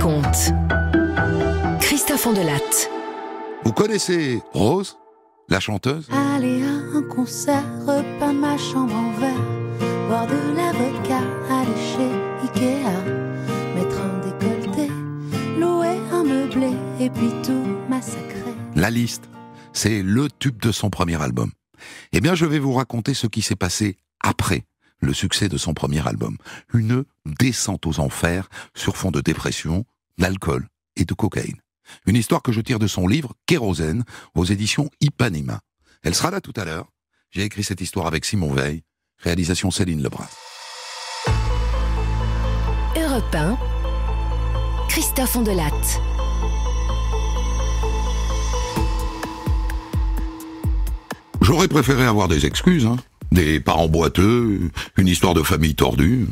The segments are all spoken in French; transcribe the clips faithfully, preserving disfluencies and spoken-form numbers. raconte. Christophe Hondelatte. Vous connaissez Rose, la chanteuse? Aller à un concert, repas, ma chambre en verre, boire de l'avocat, aller chez Ikea, mettre un décolleté, louer un meublé et puis tout massacrer. La liste, c'est le tube de son premier album. Eh bien, je vais vous raconter ce qui s'est passé après le succès de son premier album. Une descente aux enfers sur fond de dépression, d'alcool et de cocaïne. Une histoire que je tire de son livre Kérosène aux éditions Ipanema. Elle sera là tout à l'heure. J'ai écrit cette histoire avec Simon Veil, réalisation Céline Lebrun. Europe un, Christophe Hondelatte. J'aurais préféré avoir des excuses, hein. Des parents boiteux, une histoire de famille tordue.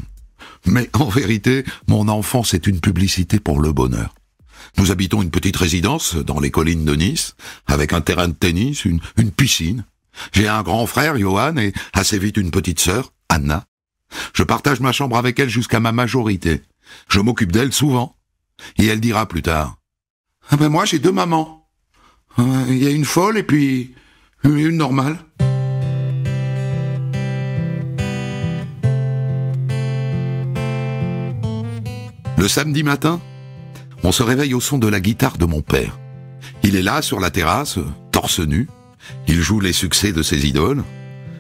Mais en vérité, mon enfance est une publicité pour le bonheur. Nous habitons une petite résidence dans les collines de Nice, avec un terrain de tennis, une, une piscine. J'ai un grand frère, Johan, et assez vite une petite sœur, Anna. Je partage ma chambre avec elle jusqu'à ma majorité. Je m'occupe d'elle souvent. Et elle dira plus tard, « Ah ben moi j'ai deux mamans. Il y a une folle et puis une normale. » Le samedi matin, on se réveille au son de la guitare de mon père. Il est là, sur la terrasse, torse nu. Il joue les succès de ses idoles.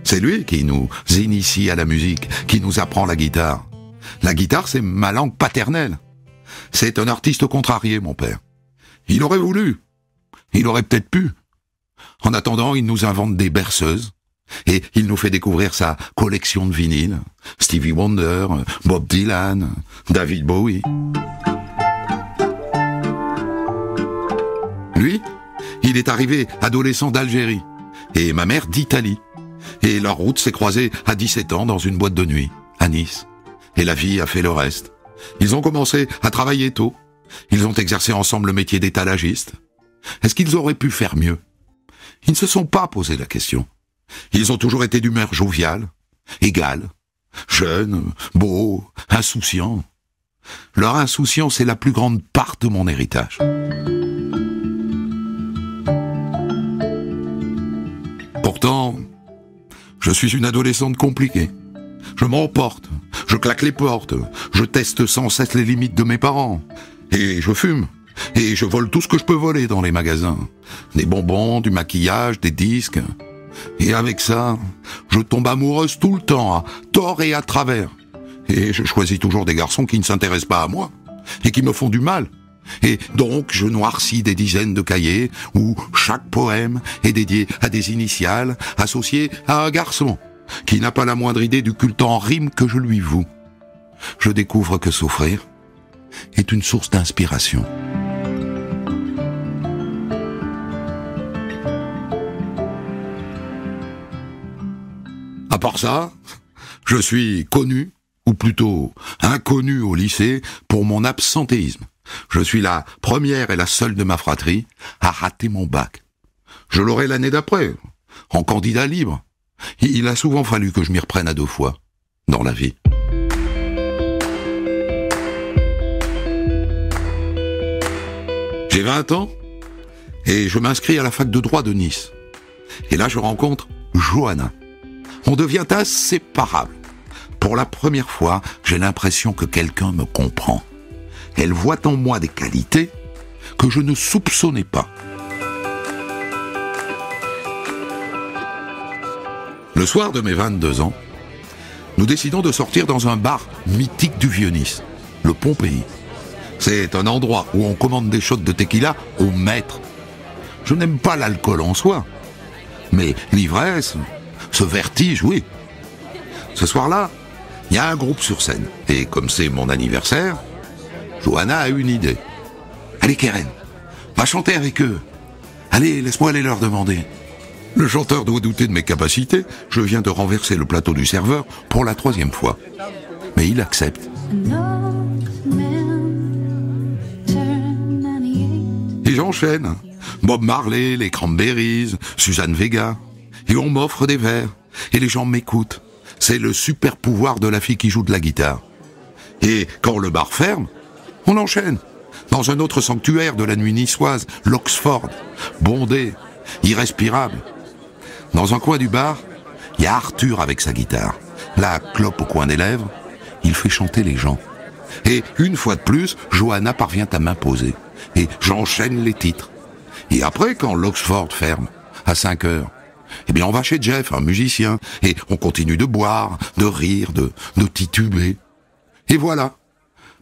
C'est lui qui nous initie à la musique, qui nous apprend la guitare. La guitare, c'est ma langue paternelle. C'est un artiste contrarié, mon père. Il aurait voulu. Il aurait peut-être pu. En attendant, il nous invente des berceuses. Et il nous fait découvrir sa collection de vinyles. Stevie Wonder, Bob Dylan, David Bowie. Lui, il est arrivé adolescent d'Algérie et ma mère d'Italie. Et leur route s'est croisée à dix-sept ans dans une boîte de nuit, à Nice. Et la vie a fait le reste. Ils ont commencé à travailler tôt. Ils ont exercé ensemble le métier d'étalagiste. Est-ce qu'ils auraient pu faire mieux? Ils ne se sont pas posé la question. Ils ont toujours été d'humeur joviale, égale, jeune, beau, insouciant. Leur insouciance est la plus grande part de mon héritage. Pourtant, je suis une adolescente compliquée. Je m'emporte, je claque les portes, je teste sans cesse les limites de mes parents. Et je fume. Et je vole tout ce que je peux voler dans les magasins. Des bonbons, du maquillage, des disques. Et avec ça, je tombe amoureuse tout le temps, à tort et à travers. Et je choisis toujours des garçons qui ne s'intéressent pas à moi, et qui me font du mal. Et donc, je noircis des dizaines de cahiers, où chaque poème est dédié à des initiales, associées à un garçon, qui n'a pas la moindre idée du culte en rime que je lui voue. Je découvre que souffrir est une source d'inspiration. À part ça, je suis connu, ou plutôt inconnu au lycée, pour mon absentéisme. Je suis la première et la seule de ma fratrie à rater mon bac. Je l'aurai l'année d'après, en candidat libre. Il a souvent fallu que je m'y reprenne à deux fois, dans la vie. J'ai vingt ans, et je m'inscris à la fac de droit de Nice. Et là, je rencontre Joanna. On devient inséparables. Pour la première fois, j'ai l'impression que quelqu'un me comprend. Elle voit en moi des qualités que je ne soupçonnais pas. Le soir de mes vingt-deux ans, nous décidons de sortir dans un bar mythique du Vieux-Nice, le Pompéi. C'est un endroit où on commande des shots de tequila au maître. Je n'aime pas l'alcool en soi, mais l'ivresse... ce vertige, oui. Ce soir-là, il y a un groupe sur scène. Et comme c'est mon anniversaire, Johanna a une idée. « Allez, Keren, va chanter avec eux. Allez, laisse-moi aller leur demander. » Le chanteur doit douter de mes capacités. Je viens de renverser le plateau du serveur pour la troisième fois. Mais il accepte. Et j'enchaîne. Bob Marley, les Cranberries, Suzanne Vega... Et on m'offre des verres, et les gens m'écoutent. C'est le super pouvoir de la fille qui joue de la guitare. Et quand le bar ferme, on enchaîne. dans un autre sanctuaire de la nuit niçoise, l'Oxford, bondé, irrespirable. Dans un coin du bar, il y a Arthur avec sa guitare. La clope au coin des lèvres, il fait chanter les gens. Et une fois de plus, Johanna parvient à m'imposer. Et j'enchaîne les titres. Et après, quand l'Oxford ferme, à cinq heures, eh bien on va chez Jeff, un musicien, et on continue de boire, de rire, de, de tituber. Et voilà,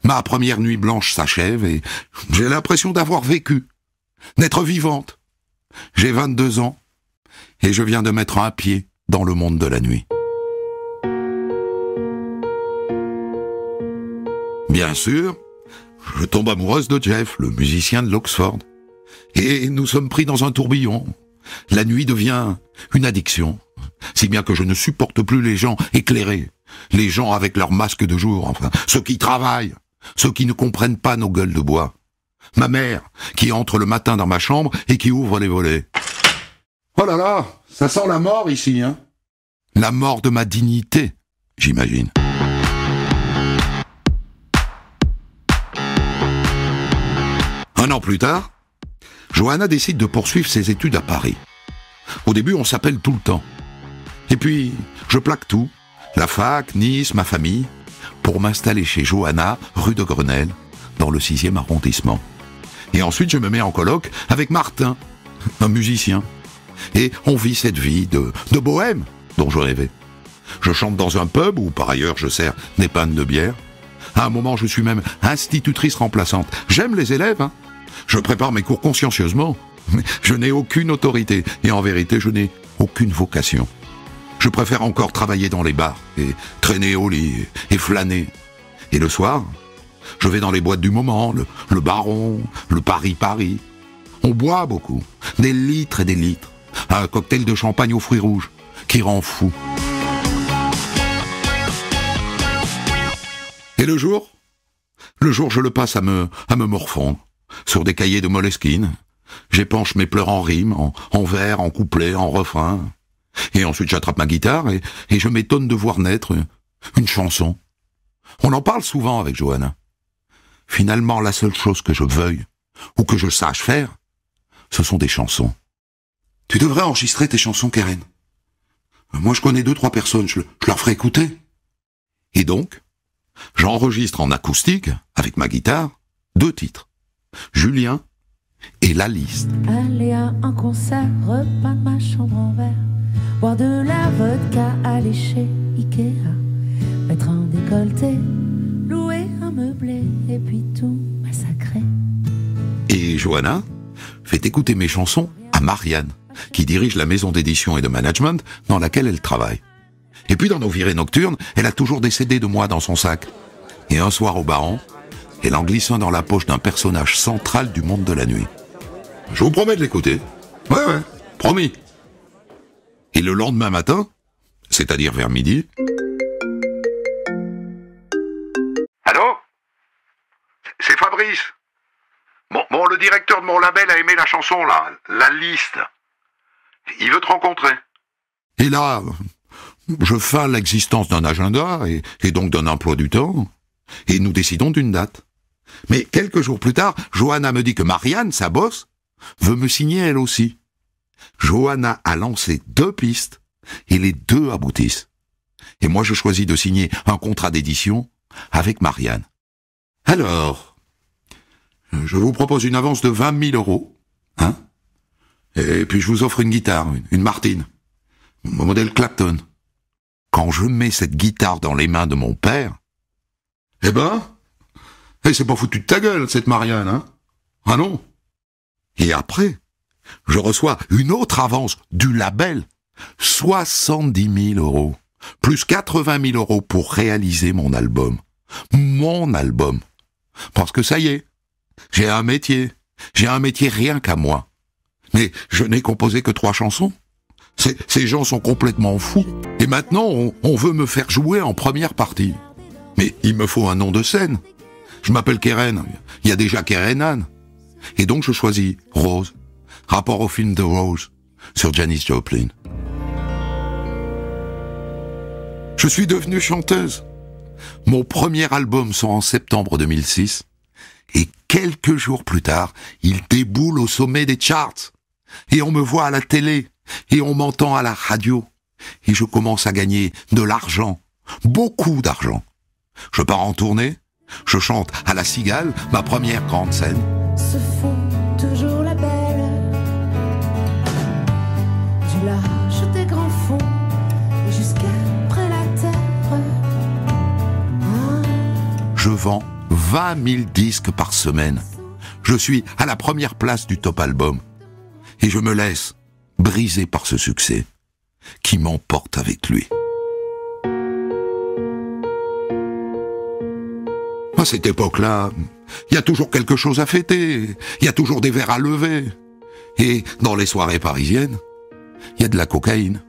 ma première nuit blanche s'achève et j'ai l'impression d'avoir vécu, d'être vivante. J'ai vingt-deux ans et je viens de mettre un pied dans le monde de la nuit. Bien sûr, je tombe amoureuse de Jeff, le musicien de l'Oxford. Et nous sommes pris dans un tourbillon. La nuit devient une addiction, si bien que je ne supporte plus les gens éclairés, les gens avec leurs masques de jour, enfin, ceux qui travaillent, ceux qui ne comprennent pas nos gueules de bois. Ma mère, qui entre le matin dans ma chambre et qui ouvre les volets. Oh là là, ça sent la mort ici, hein. La mort de ma dignité, j'imagine. Un an plus tard, Johanna décide de poursuivre ses études à Paris. Au début, on s'appelle tout le temps. Et puis, je plaque tout, la fac, Nice, ma famille, pour m'installer chez Johanna, rue de Grenelle, dans le sixième arrondissement. Et ensuite, je me mets en coloc avec Martin, un musicien. Et on vit cette vie de, de bohème dont je rêvais. Je chante dans un pub où, par ailleurs, je sers des pannes de bière. À un moment, je suis même institutrice remplaçante. J'aime les élèves, hein. Je prépare mes cours consciencieusement, mais je n'ai aucune autorité, et en vérité, je n'ai aucune vocation. Je préfère encore travailler dans les bars, et traîner au lit, et flâner. Et le soir, je vais dans les boîtes du moment, le, le Baron, le Paris-Paris. On boit beaucoup, des litres et des litres, un cocktail de champagne aux fruits rouges, qui rend fou. Et le jour, le jour, je le passe à me, à me morfondre. Sur des cahiers de Moleskine, j'épanche mes pleurs en rimes, en, en vers, en couplets, en refrains. Et ensuite j'attrape ma guitare et, et je m'étonne de voir naître une, une chanson. On en parle souvent avec Johanna. Finalement, la seule chose que je veuille, ou que je sache faire, ce sont des chansons. Tu devrais enregistrer tes chansons, Karen. Moi je connais deux, trois personnes, je, je leur ferai écouter. Et donc, j'enregistre en acoustique, avec ma guitare, deux titres. Julien et la liste. Aller à un concert, repeindre ma chambre en verre, boire de la vodka, aller chez Ikea, mettre un décolleté, louer un meublé et puis tout massacrer. Et Johanna fait écouter mes chansons à Marianne, qui dirige la maison d'édition et de management dans laquelle elle travaille. Et puis dans nos virées nocturnes, elle a toujours des C D de moi dans son sac. Et un soir au Baron, et en glissant dans la poche d'un personnage central du monde de la nuit. Je vous promets de l'écouter. Ouais, ouais, promis. Et le lendemain matin, c'est-à-dire vers midi... Allô ? C'est Fabrice. Bon, bon, le directeur de mon label a aimé la chanson, là, la liste. Il veut te rencontrer. Et là, je feins l'existence d'un agenda et, et donc d'un emploi du temps, et nous décidons d'une date. Mais quelques jours plus tard, Johanna me dit que Marianne, sa boss, veut me signer elle aussi. Johanna a lancé deux pistes, et les deux aboutissent. Et moi, je choisis de signer un contrat d'édition avec Marianne. Alors, je vous propose une avance de vingt mille euros, hein, et puis je vous offre une guitare, une Martin, modèle Clapton. Quand je mets cette guitare dans les mains de mon père, eh ben, et c'est pas foutu de ta gueule, cette Marianne, hein? Ah non? Et après, je reçois une autre avance du label, soixante-dix mille euros, plus quatre-vingt mille euros pour réaliser mon album. Mon album. Parce que ça y est, j'ai un métier. J'ai un métier rien qu'à moi. Mais je n'ai composé que trois chansons. Ces, ces gens sont complètement fous. Et maintenant, on, on veut me faire jouer en première partie. Mais il me faut un nom de scène. Je m'appelle Keren, il y a déjà Kerenan. Et donc je choisis Rose, rapport au film de Rose, sur Janis Joplin. Je suis devenue chanteuse. Mon premier album sort en septembre deux mille six, et quelques jours plus tard, il déboule au sommet des charts. Et on me voit à la télé, et on m'entend à la radio. Et je commence à gagner de l'argent, beaucoup d'argent. Je pars en tournée, je chante à la Cigale, ma première grande scène. Se font toujours la belle du large des grands fonds jusqu'après la terre. Ah. Je vends vingt mille disques par semaine. Je suis à la première place du top album. Et je me laisse briser par ce succès qui m'emporte avec lui. À cette époque-là, il y a toujours quelque chose à fêter, il y a toujours des verres à lever. Et dans les soirées parisiennes, il y a de la cocaïne.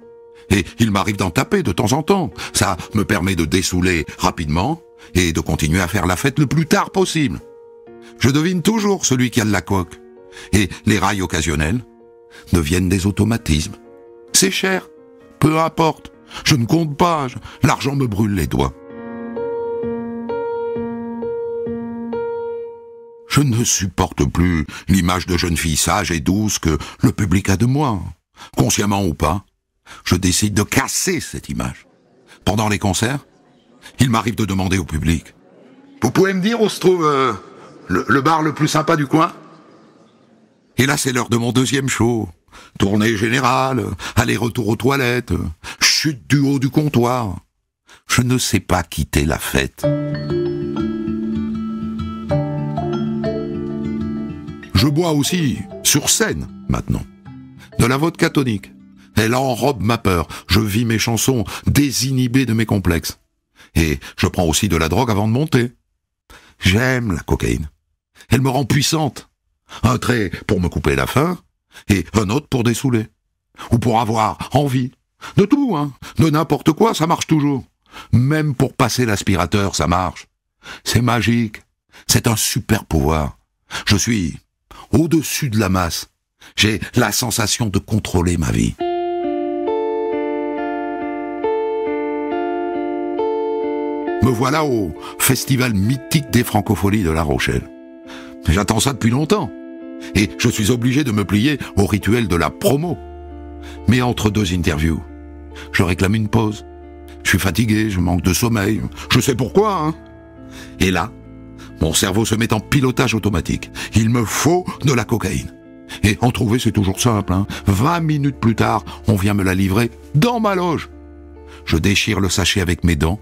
Et il m'arrive d'en taper de temps en temps. Ça me permet de dessouler rapidement et de continuer à faire la fête le plus tard possible. Je devine toujours celui qui a de la coque. Et les rails occasionnels deviennent des automatismes. C'est cher, peu importe, je ne compte pas, l'argent me brûle les doigts. Je ne supporte plus l'image de jeune fille sage et douce que le public a de moi. Consciemment ou pas, je décide de casser cette image. Pendant les concerts, il m'arrive de demander au public « Vous pouvez me dire où se trouve euh, le, le bar le plus sympa du coin ?» Et là, c'est l'heure de mon deuxième show. Tournée générale, aller-retour aux toilettes, chute du haut du comptoir. Je ne sais pas quitter la fête. Je bois aussi, sur scène, maintenant. De la vodka tonique. Elle enrobe ma peur. Je vis mes chansons désinhibées de mes complexes. Et je prends aussi de la drogue avant de monter. J'aime la cocaïne. Elle me rend puissante. Un trait pour me couper la faim, et un autre pour dessouler. Ou pour avoir envie. De tout, hein. De n'importe quoi, ça marche toujours. Même pour passer l'aspirateur, ça marche. C'est magique. C'est un super pouvoir. Je suis au-dessus de la masse. J'ai la sensation de contrôler ma vie. Me voilà au festival mythique des Francopholies de La Rochelle. J'attends ça depuis longtemps. Et je suis obligé de me plier au rituel de la promo. Mais entre deux interviews, je réclame une pause. Je suis fatigué, je manque de sommeil. Je sais pourquoi, hein. Et là, mon cerveau se met en pilotage automatique. Il me faut de la cocaïne. Et en trouver, c'est toujours simple, hein. vingt minutes plus tard, on vient me la livrer dans ma loge. Je déchire le sachet avec mes dents.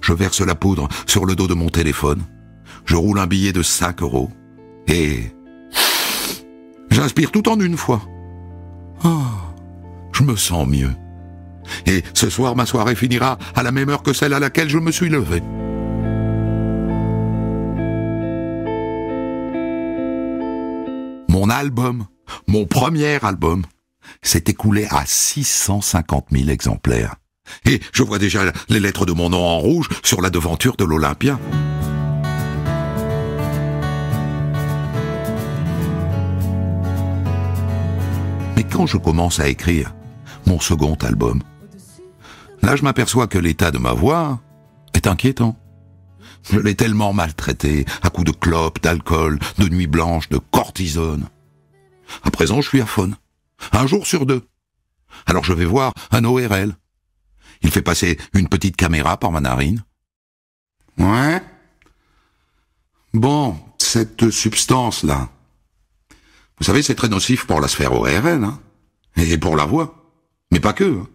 Je verse la poudre sur le dos de mon téléphone. Je roule un billet de cinq euros. Et j'inspire tout en une fois. Oh, je me sens mieux. Et ce soir, ma soirée finira à la même heure que celle à laquelle je me suis levé. Mon album, mon premier album, s'est écoulé à six cent cinquante mille exemplaires. Et je vois déjà les lettres de mon nom en rouge sur la devanture de l'Olympia. Quand je commence à écrire mon second album, là je m'aperçois que l'état de ma voix est inquiétant. Je l'ai tellement maltraitée à coups de clopes, d'alcool, de nuits blanches, de cortisone. À présent je suis aphone, un jour sur deux. Alors je vais voir un O R L. Il fait passer une petite caméra par ma narine. Ouais. Bon, cette substance-là, vous savez, c'est très nocif pour la sphère O R L, hein, et pour la voix, mais pas que. Hein.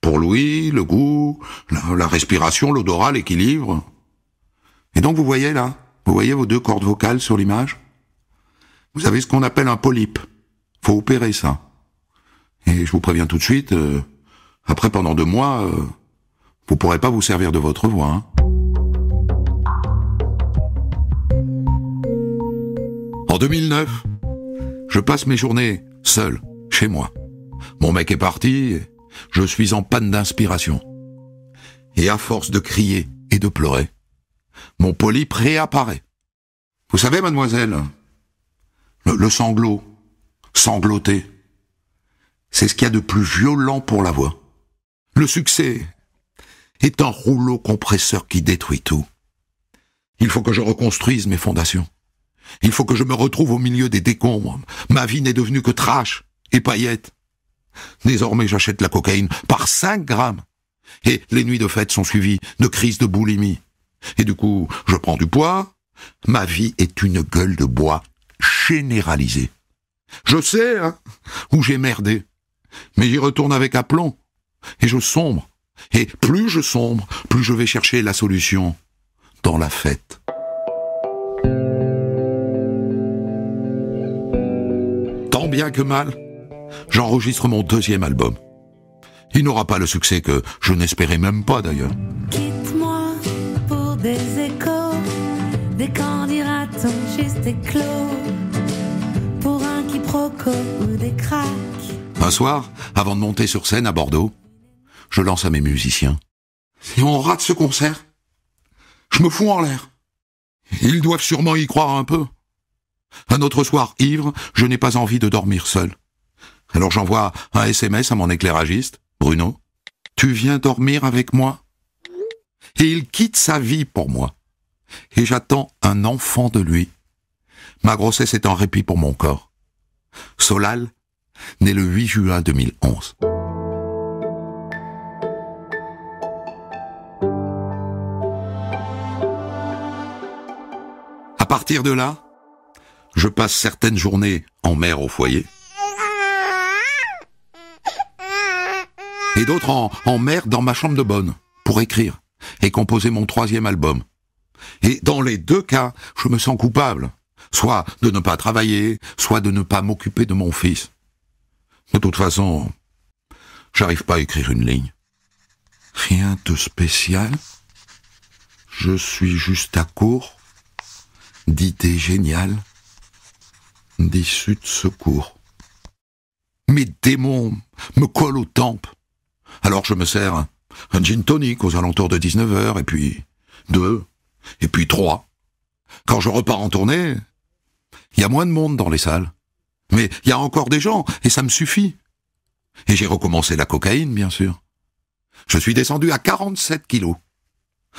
Pour l'ouïe, le goût, la, la respiration, l'odorat, l'équilibre. Et donc vous voyez là, vous voyez vos deux cordes vocales sur l'image. Vous avez ce qu'on appelle un polype. Faut opérer ça. Et je vous préviens tout de suite, euh, après pendant deux mois, euh, vous pourrez pas vous servir de votre voix, hein. En deux mille neuf... je passe mes journées seul, chez moi. Mon mec est parti, je suis en panne d'inspiration. Et à force de crier et de pleurer, mon polype réapparaît. Vous savez, mademoiselle, le, le sanglot, sangloter, c'est ce qu'il y a de plus violent pour la voix. Le succès est un rouleau compresseur qui détruit tout. Il faut que je reconstruise mes fondations. Il faut que je me retrouve au milieu des décombres. Ma vie n'est devenue que trash et paillettes. Désormais, j'achète la cocaïne par cinq grammes. Et les nuits de fête sont suivies de crises de boulimie. Et du coup, je prends du poids. Ma vie est une gueule de bois généralisée. Je sais, hein, où j'ai merdé. Mais j'y retourne avec aplomb. Et je sombre. Et plus je sombre, plus je vais chercher la solution dans la fête. Tant bien que mal, j'enregistre mon deuxième album. Il n'aura pas le succès que je n'espérais même pas d'ailleurs. Quitte-moi pour des échos, des candidatons juste éclos, pour un quiproquo ou des cracks. Un soir, avant de monter sur scène à Bordeaux, je lance à mes musiciens. Et on rate ce concert. Je me fous en l'air. Ils doivent sûrement y croire un peu. Un autre soir ivre, je n'ai pas envie de dormir seul. Alors j'envoie un S M S à mon éclairagiste, Bruno. « Tu viens dormir avec moi ?» Et il quitte sa vie pour moi. Et j'attends un enfant de lui. Ma grossesse est en répit pour mon corps. Solal, né le huit juin deux mille onze. À partir de là, je passe certaines journées en mer au foyer et d'autres en, en mer dans ma chambre de bonne pour écrire et composer mon troisième album. Et dans les deux cas, je me sens coupable, soit de ne pas travailler, soit de ne pas m'occuper de mon fils. De toute façon, j'arrive pas à écrire une ligne. Rien de spécial. Je suis juste à court d'idées géniales, d'issues de secours. Mes démons me collent aux tempes. Alors je me sers un, un gin tonic aux alentours de dix-neuf heures, et puis deux, et puis trois. Quand je repars en tournée, il y a moins de monde dans les salles. Mais il y a encore des gens, et ça me suffit. Et j'ai recommencé la cocaïne, bien sûr. Je suis descendu à quarante-sept kilos.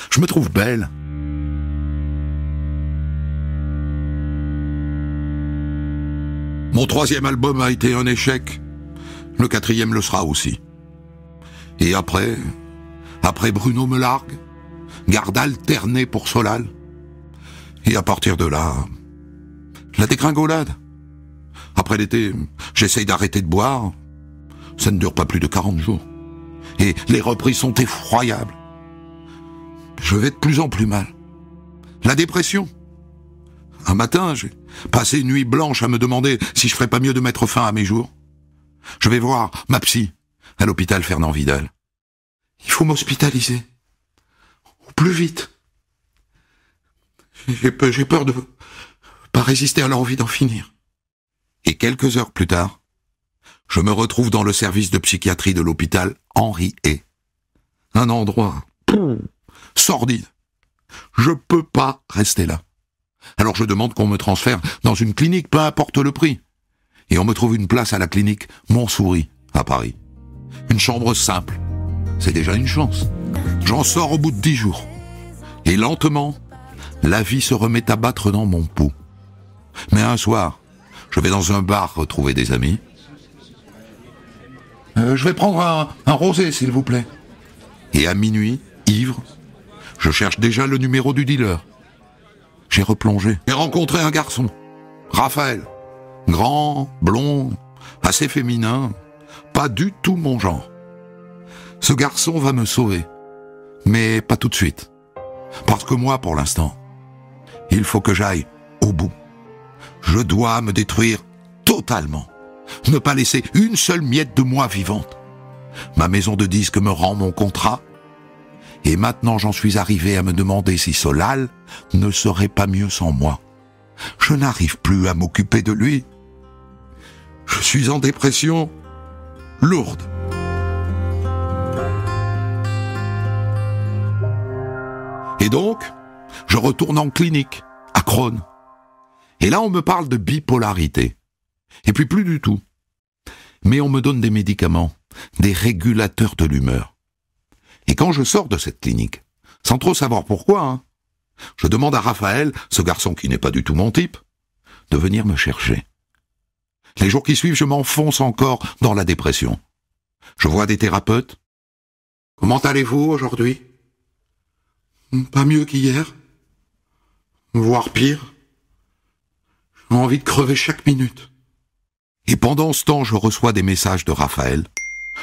Je me trouve belle. Mon troisième album a été un échec. Le quatrième le sera aussi. Et après, après Bruno me largue, garde alternée pour Solal. Et à partir de là, la dégringolade. Après l'été, j'essaye d'arrêter de boire. Ça ne dure pas plus de quarante jours. Et les reprises sont effroyables. Je vais de plus en plus mal. La dépression. Un matin, j'ai passé une nuit blanche à me demander si je ferais pas mieux de mettre fin à mes jours. Je vais voir ma psy à l'hôpital Fernand Vidal. Il faut m'hospitaliser. Au plus vite. J'ai peur, j'ai peur de pas résister à l'envie d'en finir. Et quelques heures plus tard, je me retrouve dans le service de psychiatrie de l'hôpital Henri Hay. Un endroit sordide. Je peux pas rester là. Alors je demande qu'on me transfère dans une clinique, peu importe le prix. Et on me trouve une place à la clinique Montsouris, à Paris. Une chambre simple. C'est déjà une chance. J'en sors au bout de dix jours. Et lentement, la vie se remet à battre dans mon pouls. Mais un soir, je vais dans un bar retrouver des amis. Euh, « Je vais prendre un, un rosé, s'il vous plaît. » Et à minuit, ivre, je cherche déjà le numéro du dealer. J'ai replongé. J'ai rencontré un garçon, Raphaël, grand, blond, assez féminin, pas du tout mon genre. Ce garçon va me sauver, mais pas tout de suite. Parce que moi, pour l'instant, il faut que j'aille au bout. Je dois me détruire totalement, ne pas laisser une seule miette de moi vivante. Ma maison de disques me rend mon contrat. Et maintenant, j'en suis arrivé à me demander si Solal ne serait pas mieux sans moi. Je n'arrive plus à m'occuper de lui. Je suis en dépression lourde. Et donc, je retourne en clinique, à Crohn. Et là, on me parle de bipolarité. Et puis plus du tout. Mais on me donne des médicaments, des régulateurs de l'humeur. Et quand je sors de cette clinique, sans trop savoir pourquoi, hein, je demande à Raphaël, ce garçon qui n'est pas du tout mon type, de venir me chercher. Les jours qui suivent, je m'enfonce encore dans la dépression. Je vois des thérapeutes. « Comment allez-vous aujourd'hui ? » ?»« Pas mieux qu'hier, voire pire. J'ai envie de crever chaque minute. » Et pendant ce temps, je reçois des messages de Raphaël.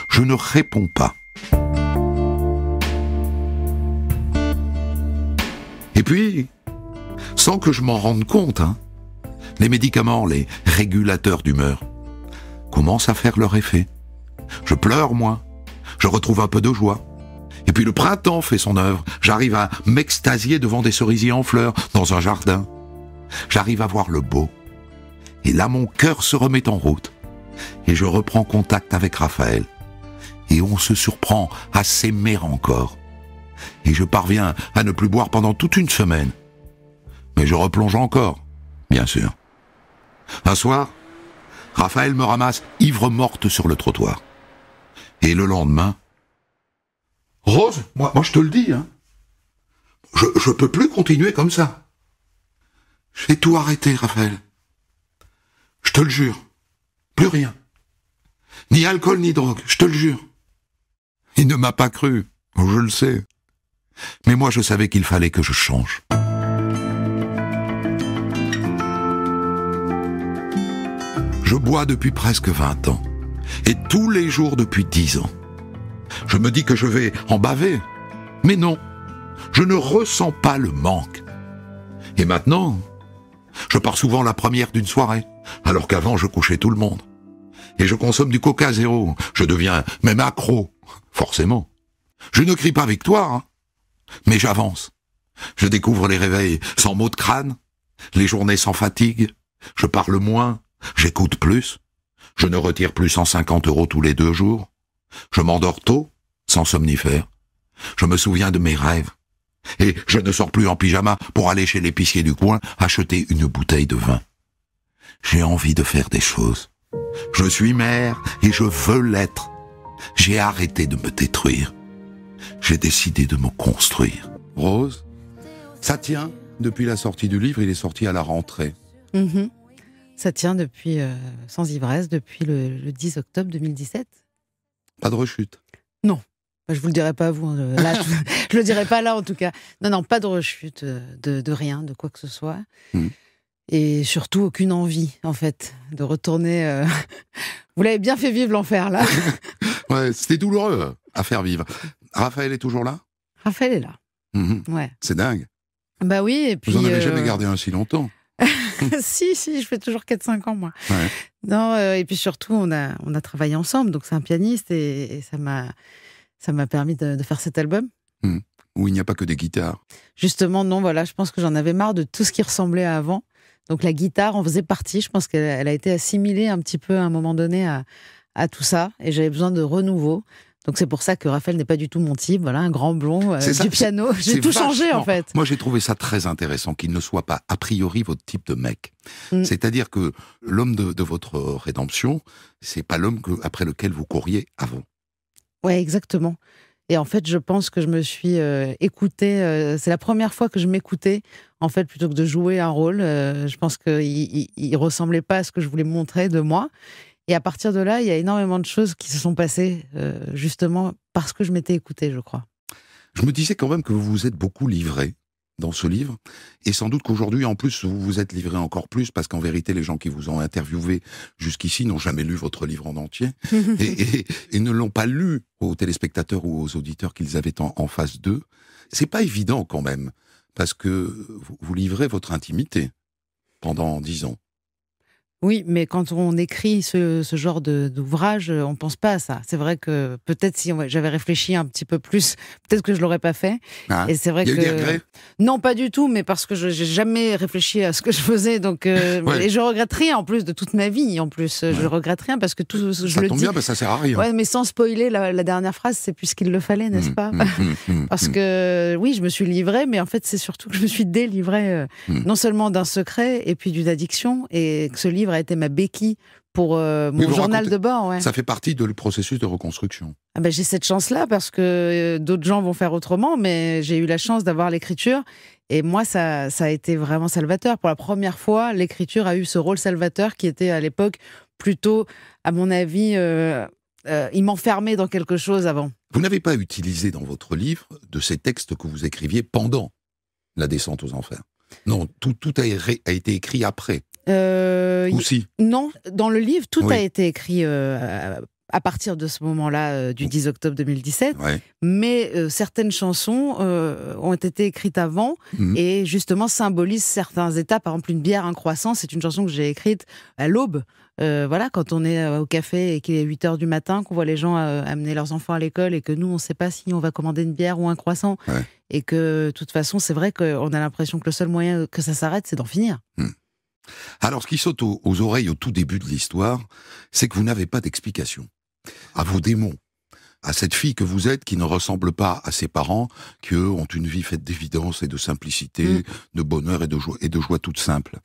Je ne réponds pas. Et puis, sans que je m'en rende compte, hein, les médicaments, les régulateurs d'humeur, commencent à faire leur effet. Je pleure, moi. Je retrouve un peu de joie. Et puis le printemps fait son œuvre. J'arrive à m'extasier devant des cerisiers en fleurs dans un jardin. J'arrive à voir le beau. Et là, mon cœur se remet en route. Et je reprends contact avec Raphaël. Et on se surprend à s'aimer encore. Et je parviens à ne plus boire pendant toute une semaine. Mais je replonge encore, bien sûr. Un soir, Raphaël me ramasse ivre-morte sur le trottoir. Et le lendemain... « Rose, moi, moi je te le dis, hein. Je ne peux plus continuer comme ça. J'ai tout arrêté, Raphaël. Je te le jure. Plus rien. Ni alcool, ni drogue, je te le jure. » Il ne m'a pas cru, je le sais. Mais moi, je savais qu'il fallait que je change. Je bois depuis presque vingt ans. Et tous les jours depuis dix ans. Je me dis que je vais en baver, mais non, je ne ressens pas le manque. Et maintenant, je pars souvent la première d'une soirée, alors qu'avant je couchais tout le monde. Et je consomme du coca zéro, je deviens même accro, forcément. Je ne crie pas victoire, hein, mais j'avance. Je découvre les réveils sans maux de crâne, les journées sans fatigue, je parle moins, j'écoute plus. Je ne retire plus cent cinquante euros tous les deux jours. Je m'endors tôt, sans somnifère. Je me souviens de mes rêves. Et je ne sors plus en pyjama pour aller chez l'épicier du coin acheter une bouteille de vin. J'ai envie de faire des choses. Je suis mère et je veux l'être. J'ai arrêté de me détruire. J'ai décidé de me construire. Rose, ça tient depuis la sortie du livre, il est sorti à la rentrée. Mmh. Ça tient depuis, euh, sans ivresse, depuis le, le dix octobre deux mille dix-sept. Pas de rechute? Non. Je ne vous le dirai pas à vous. Hein, là, je ne le dirai pas là, en tout cas. Non, non, pas de rechute de, de rien, de quoi que ce soit. Mmh. Et surtout, aucune envie, en fait, de retourner... Euh... Vous l'avez bien fait vivre, l'enfer, là. Ouais, c'était douloureux à faire vivre. Raphaël est toujours là? Raphaël est là. Mmh. Ouais. C'est dingue. Bah oui, et puis... Vous n'en avez euh... jamais gardé un si longtemps. si, si, je fais toujours quatre cinq ans, moi. Ouais. Non, euh, et puis surtout, on a, on a travaillé ensemble, donc c'est un pianiste, et, et ça m'a ça m'a permis de, de faire cet album. Mmh. Où il n'y a pas que des guitares. Justement, non, voilà, je pense que j'en avais marre de tout ce qui ressemblait à avant. Donc la guitare en faisait partie, je pense qu'elle elle a été assimilée un petit peu à un moment donné à, à tout ça, et j'avais besoin de renouveau. Donc c'est pour ça que Raphaël n'est pas du tout mon type, voilà, un grand blond, euh, ça, du piano, j'ai tout vachement changé en fait. Moi j'ai trouvé ça très intéressant qu'il ne soit pas a priori votre type de mec. Mm. C'est-à-dire que l'homme de, de votre rédemption, c'est pas l'homme que, après lequel vous couriez avant. Ouais, exactement. Et en fait je pense que je me suis euh, écoutée, euh, c'est la première fois que je m'écoutais, en fait plutôt que de jouer un rôle, euh, je pense qu'il ne ressemblait pas à ce que je voulais montrer de moi. Et à partir de là, il y a énormément de choses qui se sont passées, euh, justement, parce que je m'étais écoutée, je crois. Je me disais quand même que vous vous êtes beaucoup livré dans ce livre, et sans doute qu'aujourd'hui, en plus, vous vous êtes livré encore plus, parce qu'en vérité, les gens qui vous ont interviewé jusqu'ici n'ont jamais lu votre livre en entier, et, et, et ne l'ont pas lu aux téléspectateurs ou aux auditeurs qu'ils avaient en, en face d'eux. C'est pas évident quand même, parce que vous, vous livrez votre intimité pendant dix ans. Oui, mais quand on écrit ce, ce genre d'ouvrage, on ne pense pas à ça. C'est vrai que peut-être si j'avais réfléchi un petit peu plus, peut-être que je ne l'aurais pas fait. Ah, et c'est vrai que... Il y a eu des regrets ? Non, pas du tout, mais parce que je n'ai jamais réfléchi à ce que je faisais. Donc, euh, ouais. Et je regrette rien en plus de toute ma vie. En plus, ouais. Je regrette rien parce que tout je ça le tombe dis, bien, mais ça ne sert à rien. Ouais, mais sans spoiler, la, la dernière phrase, c'est puisqu'il le fallait, n'est-ce mmh, pas mmh, mmh, Parce que oui, je me suis livrée, mais en fait, c'est surtout que je me suis délivrée euh, mmh. non seulement d'un secret et puis d'une addiction, et que ce livre a été ma béquille pour euh, mon journal racontez, de bord. Ouais. Ça fait partie du processus de reconstruction. Ah ben, j'ai cette chance-là parce que euh, d'autres gens vont faire autrement, mais j'ai eu la chance d'avoir l'écriture Et moi, ça, ça a été vraiment salvateur. Pour la première fois, l'écriture a eu ce rôle salvateur qui était à l'époque plutôt, à mon avis, euh, euh, il m'enfermait dans quelque chose avant. Vous n'avez pas utilisé dans votre livre de ces textes que vous écriviez pendant la descente aux enfers. Non, tout, tout a, a été écrit après. Euh, Ou si ? Non, dans le livre, tout oui. a été écrit euh, à partir de ce moment-là, euh, du dix octobre deux mille dix-sept. Ouais. Mais euh, certaines chansons euh, ont été écrites avant mmh. et justement symbolisent certains états. Par exemple, Une bière, un croissant, c'est une chanson que j'ai écrite à l'aube. Euh, voilà, quand on est au café et qu'il est huit heures du matin, qu'on voit les gens euh, amener leurs enfants à l'école et que nous, on ne sait pas si on va commander une bière ou un croissant. Ouais. Et que, de toute façon, c'est vrai qu'on a l'impression que le seul moyen que ça s'arrête, c'est d'en finir. Mmh. Alors, ce qui saute aux, aux oreilles au tout début de l'histoire, c'est que vous n'avez pas d'explication à vos démons, à cette fille que vous êtes qui ne ressemble pas à ses parents, qui eux ont une vie faite d'évidence et de simplicité, mmh. de bonheur et de joie, et de joie toute simple.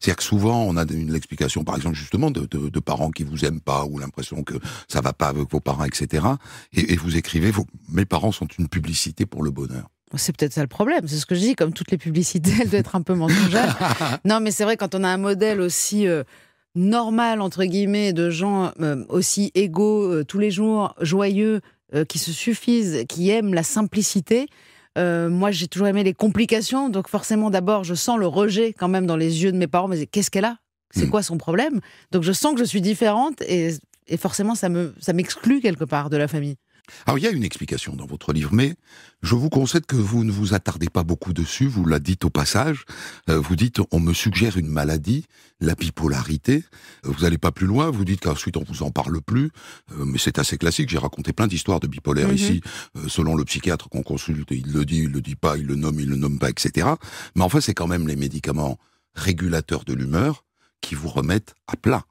C'est-à-dire que souvent, on a une l'explication, par exemple, justement, de, de, de parents qui vous aiment pas, ou l'impression que ça va pas avec vos parents, et cetera. Et, et vous écrivez, vos, mes parents sont une publicité pour le bonheur. C'est peut-être ça le problème, c'est ce que je dis, comme toutes les publicités, elle doit être un peu mensongère. Non, mais c'est vrai, quand on a un modèle aussi euh, normal, entre guillemets, de gens euh, aussi égaux, euh, tous les jours, joyeux, euh, qui se suffisent, qui aiment la simplicité, euh, moi j'ai toujours aimé les complications, donc forcément d'abord je sens le rejet quand même dans les yeux de mes parents, mais qu'est-ce qu'elle a? C'est quoi son problème? Donc je sens que je suis différente, et, et forcément ça me, ça m'exclut quelque part de la famille. Alors, il y a une explication dans votre livre, mais je vous concède que vous ne vous attardez pas beaucoup dessus, vous la dites au passage, euh, vous dites « on me suggère une maladie, la bipolarité », vous n'allez pas plus loin, vous dites qu'ensuite on ne vous en parle plus, euh, mais c'est assez classique, j'ai raconté plein d'histoires de bipolaires mm-hmm. ici, euh, selon le psychiatre qu'on consulte, il le dit, il le dit pas, il le nomme, il le nomme pas, et cetera. Mais enfin, c'est quand même les médicaments régulateurs de l'humeur qui vous remettent à plat.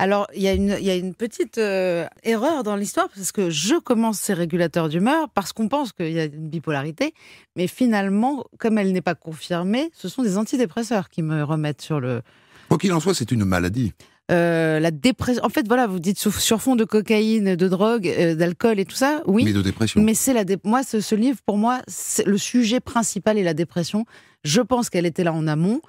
Alors, il y, y a une petite euh, erreur dans l'histoire, parce que je commence ces régulateurs d'humeur, parce qu'on pense qu'il y a une bipolarité, mais finalement, comme elle n'est pas confirmée, ce sont des antidépresseurs qui me remettent sur le... Quoi qu'il en soit, c'est une maladie. Euh, la dépression. En fait, voilà, vous dites sur fond de cocaïne, de drogue, euh, d'alcool et tout ça, oui. Mais de dépression. Mais c'est la dé... moi, ce, ce livre, pour moi, le sujet principal est la dépression. Je pense qu'elle était là en amont.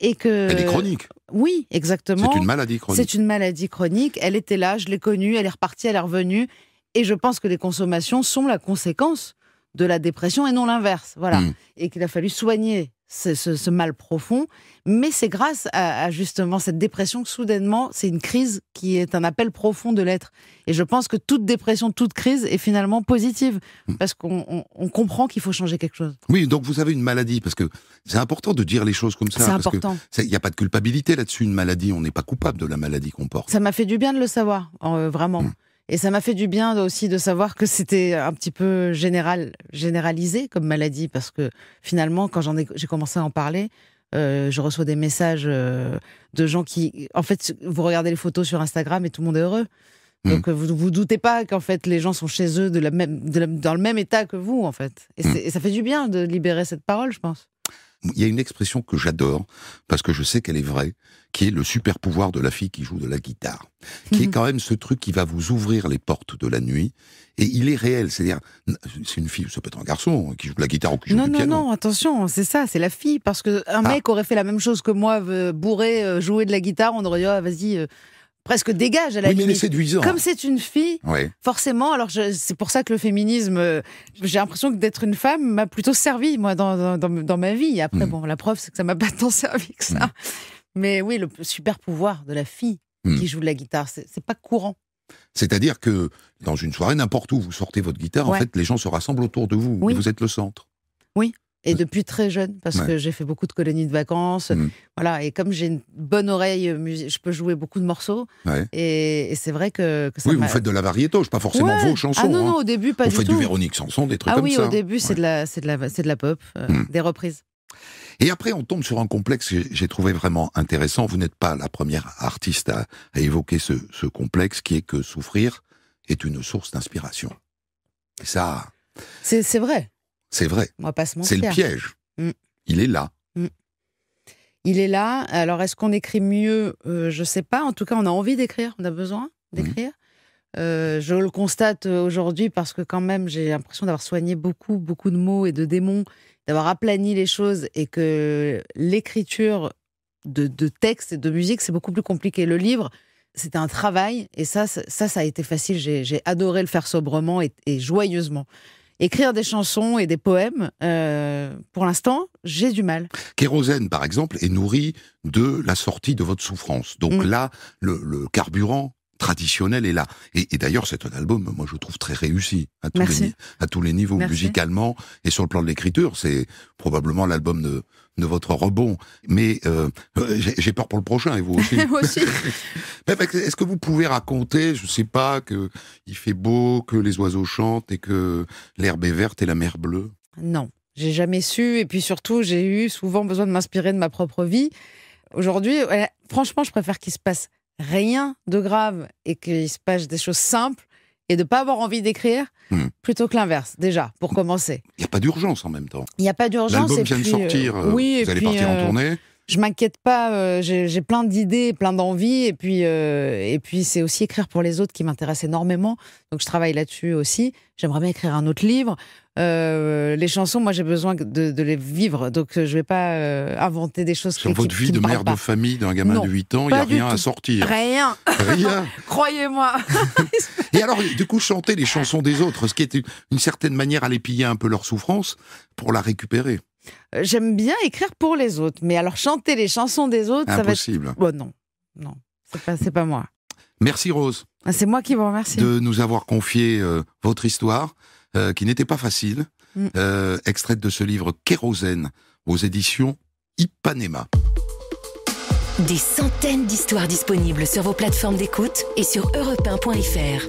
Et que... Elle est chronique. Oui, exactement. C'est une maladie chronique. C'est une maladie chronique. Elle était là, je l'ai connue, elle est repartie, elle est revenue. Et je pense que les consommations sont la conséquence de la dépression et non l'inverse. Voilà. Mmh. Et qu'il a fallu soigner ce, ce, ce mal profond. Mais c'est grâce à, à justement cette dépression que soudainement, c'est une crise qui est un appel profond de l'être. Et je pense que toute dépression, toute crise est finalement positive. Mmh. Parce qu'on on, on comprend qu'il faut changer quelque chose. Oui, donc vous avez une maladie, parce que c'est important de dire les choses comme ça. C'est important. Il n'y a pas de culpabilité là-dessus, une maladie, on n'est pas coupable de la maladie qu'on porte. Ça m'a fait du bien de le savoir, euh, vraiment. Mmh. Et ça m'a fait du bien aussi de savoir que c'était un petit peu général, généralisé comme maladie, parce que finalement, quand j'en ai, j'ai commencé à en parler, euh, je reçois des messages euh, de gens qui... En fait, vous regardez les photos sur Instagram et tout le monde est heureux. Donc, mmh. vous vous doutez pas qu'en fait, les gens sont chez eux de la même, de la, dans le même état que vous, en fait. Et, mmh. et ça fait du bien de libérer cette parole, je pense. Il y a une expression que j'adore, parce que je sais qu'elle est vraie, qui est le super pouvoir de la fille qui joue de la guitare. Qui mmh. est quand même ce truc qui va vous ouvrir les portes de la nuit. Et il est réel, c'est-à-dire, c'est une fille, ça peut être un garçon qui joue de la guitare ou qui joue non, du non, piano. Non, non, attention, c'est ça, c'est la fille. Parce qu'un ah. mec aurait fait la même chose que moi, bourré, jouer de la guitare, on aurait dit, ah, vas-y... presque dégage à la oui, limite. Mais séduisant. Comme c'est une fille, oui. forcément, alors c'est pour ça que le féminisme, euh, j'ai l'impression que d'être une femme m'a plutôt servi, moi, dans, dans, dans ma vie. Et après, mmh. bon, la preuve, c'est que ça m'a pas tant servi que ça. Mmh. Mais oui, le super pouvoir de la fille mmh. qui joue de la guitare, c'est pas courant. C'est-à-dire que dans une soirée, n'importe où, vous sortez votre guitare, ouais. en fait, les gens se rassemblent autour de vous, oui. et vous êtes le centre. Oui. Et depuis très jeune, parce ouais. que j'ai fait beaucoup de colonies de vacances. Mmh. Voilà, et comme j'ai une bonne oreille, je peux jouer beaucoup de morceaux. Ouais. Et, et c'est vrai que, que ça oui, vous faites de la variétauche, pas forcément ouais. vos chansons. Ah non, non, hein. au début, pas vous du tout. Vous faites du Véronique Sanson, des trucs ah, comme oui, ça. Ah oui, au début, ouais. c'est de, de, de la pop, euh, mmh. des reprises. Et après, on tombe sur un complexe que j'ai trouvé vraiment intéressant. Vous n'êtes pas la première artiste à, à évoquer ce, ce complexe, qui est que souffrir est une source d'inspiration. Et ça... C'est vrai. C'est vrai. C'est le piège. Mm. Il est là. Mm. Il est là. Alors, est-ce qu'on écrit mieux? euh, Je ne sais pas. En tout cas, on a envie d'écrire. On a besoin d'écrire. Mm. Euh, je le constate aujourd'hui parce que quand même, j'ai l'impression d'avoir soigné beaucoup, beaucoup de mots et de démons d'avoir aplani les choses et que l'écriture de, de textes et de musique, c'est beaucoup plus compliqué. Le livre, c'était un travail et ça, ça, ça a été facile. J'ai, j'ai adoré le faire sobrement et, et joyeusement. Écrire des chansons et des poèmes, euh, pour l'instant, j'ai du mal. Kérosène, par exemple, est nourri de la sortie de votre souffrance. Donc mmh. là, le, le carburant traditionnel est là. Et, et d'ailleurs, c'est un album, moi, je trouve très réussi à tous, les, à tous les niveaux, Merci. musicalement et sur le plan de l'écriture. C'est probablement l'album de, de votre rebond. Mais euh, j'ai peur pour le prochain, et vous aussi. Moi aussi. Est-ce que vous pouvez raconter, je sais pas, qu'il fait beau, que les oiseaux chantent et que l'herbe est verte et la mer bleue? Non, j'ai jamais su. Et puis surtout, j'ai eu souvent besoin de m'inspirer de ma propre vie. Aujourd'hui, franchement, je préfère qu'il se passe rien de grave et qu'il se passe des choses simples et de ne pas avoir envie d'écrire mmh. plutôt que l'inverse, déjà, pour commencer. Il n'y a pas d'urgence en même temps. Il n'y a pas d'urgence. L'album vient de sortir, euh, oui, vous allez puis, partir euh, en tournée. Je ne m'inquiète pas, euh, j'ai plein d'idées, plein d'envies, et puis, euh, et puis c'est aussi écrire pour les autres qui m'intéresse énormément, donc je travaille là-dessus aussi. J'aimerais bien écrire un autre livre. Euh, les chansons, moi j'ai besoin de, de les vivre, donc je ne vais pas euh, inventer des choses. Sur qui, votre qui, vie qui de mère pas. de famille d'un gamin non, de huit ans, il n'y a rien tout. à sortir. Rien, rien. Croyez-moi. Et alors, du coup, chanter les chansons des autres, ce qui est une certaine manière à les piller un peu leur souffrance pour la récupérer. J'aime bien écrire pour les autres, mais alors chanter les chansons des autres, Impossible. ça va être... Bon, non, non, c'est pas, c'est pas moi. Merci Rose. Ah, c'est moi qui vous remercie. De nous avoir confié euh, votre histoire, euh, qui n'était pas facile, mm. euh, extraite de ce livre Kérosène, aux éditions Ipanema. Des centaines d'histoires disponibles sur vos plateformes d'écoute et sur europe un point fr.